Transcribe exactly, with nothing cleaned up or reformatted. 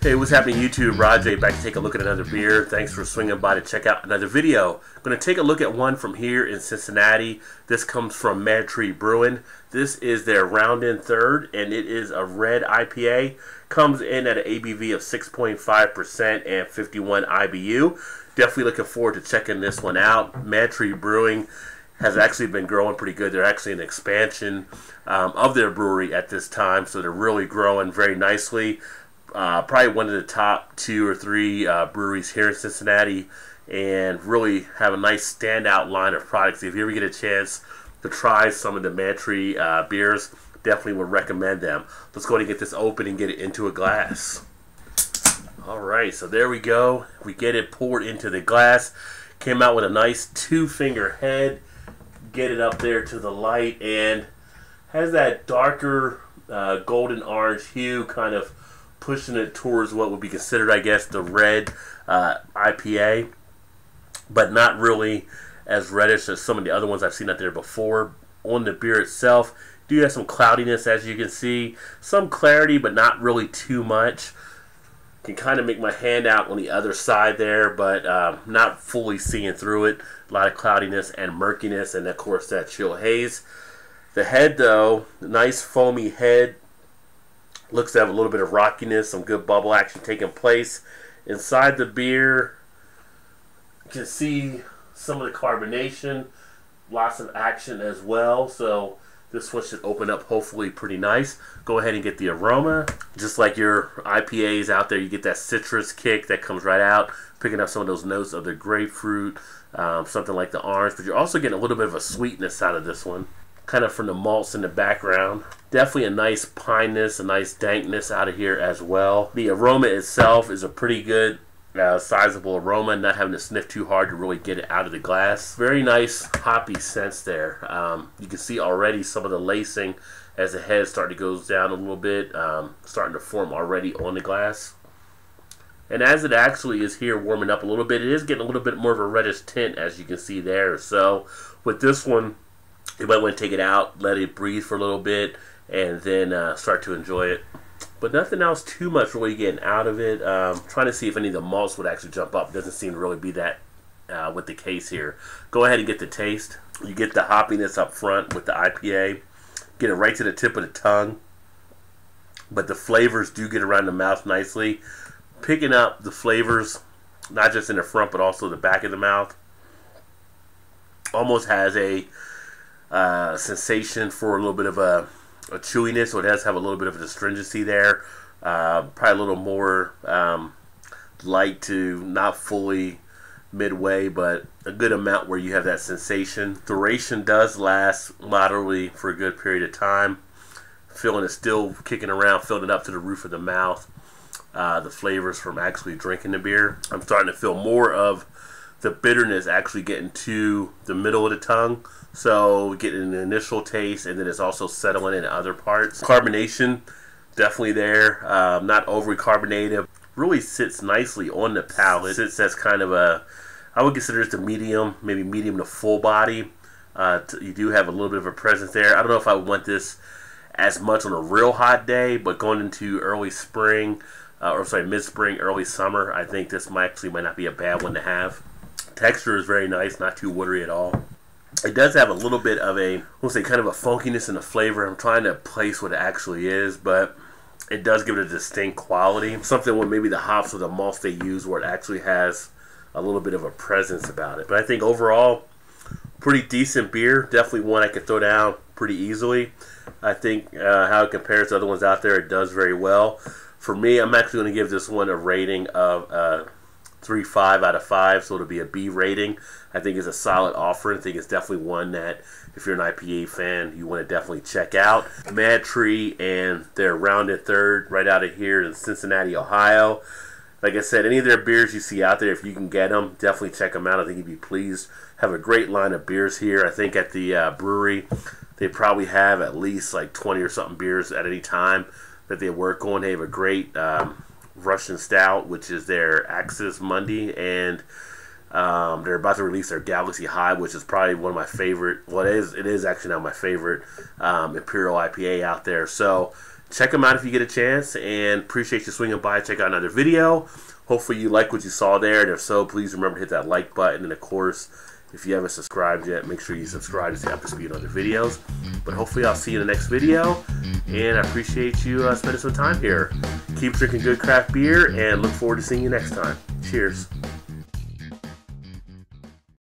Hey, what's happening YouTube? Roger back to take a look at another beer. Thanks for swinging by to check out another video. I'm going to take a look at one from here in Cincinnati. This comes from MadTree Brewing. This is their Rounding Third, and it is a red I P A. Comes in at an A B V of six point five percent and fifty-one I B U. Definitely looking forward to checking this one out. MadTree Brewing has actually been growing pretty good. They're actually an expansion um, of their brewery at this time, so they're really growing very nicely. Uh, probably one of the top two or three uh, breweries here in Cincinnati, and really have a nice standout line of products. If you ever get a chance to try some of the MadTree uh, beers, definitely would recommend them. Let's go ahead and get this open and get it into a glass. Alright, so there we go. We get it poured into the glass. Came out with a nice two-finger head. Get it up there to the light, and has that darker uh, golden orange hue, kind of pushing it towards what would be considered, I guess, the red uh, I P A, but not really as reddish as some of the other ones I've seen out there before. On the beer itself, do have some cloudiness, as you can see, some clarity, but not really too much. Can kind of make my hand out on the other side there, but um, not fully seeing through it. A lot of cloudiness and murkiness, and of course that chill haze. The head, though, nice foamy head. Looks to have a little bit of rockiness, some good bubble action taking place. Inside the beer, you can see some of the carbonation, lots of action as well. So this one should open up hopefully pretty nice. Go ahead and get the aroma. Just like your I P As out there, you get that citrus kick that comes right out, picking up some of those notes of the grapefruit, um, something like the orange. But you're also getting a little bit of a sweetness out of this one, kind of from the malts in the background. Definitely a nice pineness, a nice dankness out of here as well. The aroma itself is a pretty good uh, sizable aroma, not having to sniff too hard to really get it out of the glass. Very nice hoppy scents there. Um, you can see already some of the lacing as the head starting to go down a little bit, um, starting to form already on the glass. And as it actually is here warming up a little bit, it is getting a little bit more of a reddish tint, as you can see there. So with this one, you might want to take it out, let it breathe for a little bit, and then uh, start to enjoy it. But nothing else too much really getting out of it. Um, trying to see if any of the malts would actually jump up. Doesn't seem to really be that uh, with the case here. Go ahead and get the taste. You get the hoppiness up front with the I P A. Get it right to the tip of the tongue. But the flavors do get around the mouth nicely. Picking up the flavors, not just in the front, but also the back of the mouth. Almost has a Uh, sensation for a little bit of a, a chewiness, so it does have a little bit of an astringency there. Uh, probably a little more um, light to not fully midway, but a good amount where you have that sensation. Duration does last moderately for a good period of time. Feeling it still kicking around, filling it up to the roof of the mouth. Uh, the flavors from actually drinking the beer. I'm starting to feel more of the bitterness actually getting to the middle of the tongue. So getting an initial taste, and then it's also settling in other parts. Carbonation, definitely there. Um, not overly carbonated. Really sits nicely on the palate. Sits as kind of a, I would consider it a medium, maybe medium to full body. Uh, you do have a little bit of a presence there. I don't know if I would want this as much on a real hot day, but going into early spring, uh, or sorry, mid-spring, early summer, I think this might actually might not be a bad one to have. Texture is very nice, not too watery at all. It does have a little bit of a, we'll say, kind of a funkiness in the flavor. I'm trying to place what it actually is, but it does give it a distinct quality. Something with maybe the hops or the malts they use where it actually has a little bit of a presence about it. But I think overall, pretty decent beer. Definitely one I could throw down pretty easily. I think uh, how it compares to other ones out there, it does very well. For me, I'm actually going to give this one a rating of uh, three point five out of five, so it'll be a B rating. I think it's a solid offer. I think it's definitely one that, if you're an I P A fan, you want to definitely check out. MadTree and their Rounded Third right out of here in Cincinnati, Ohio. Like I said, any of their beers you see out there, if you can get them, definitely check them out. I think you'd be pleased. Have a great line of beers here. I think at the uh, brewery, they probably have at least like twenty or something beers at any time that they work on. They have a great um, Russian Stout, which is their Axis Monday, and um, they're about to release their Galaxy High, which is probably one of my favorite, well, it is, it is actually now my favorite um, Imperial I P A out there. So Check them out if you get a chance, and appreciate you swinging by. Check out another video. Hopefully you like what you saw there, and if so, please remember to hit that like button. And of course, if you haven't subscribed yet, make sure you subscribe to stay up to speed on other videos. But hopefully I'll see you in the next video, and I appreciate you uh, spending some time here. Keep drinking good craft beer, and look forward to seeing you next time. Cheers.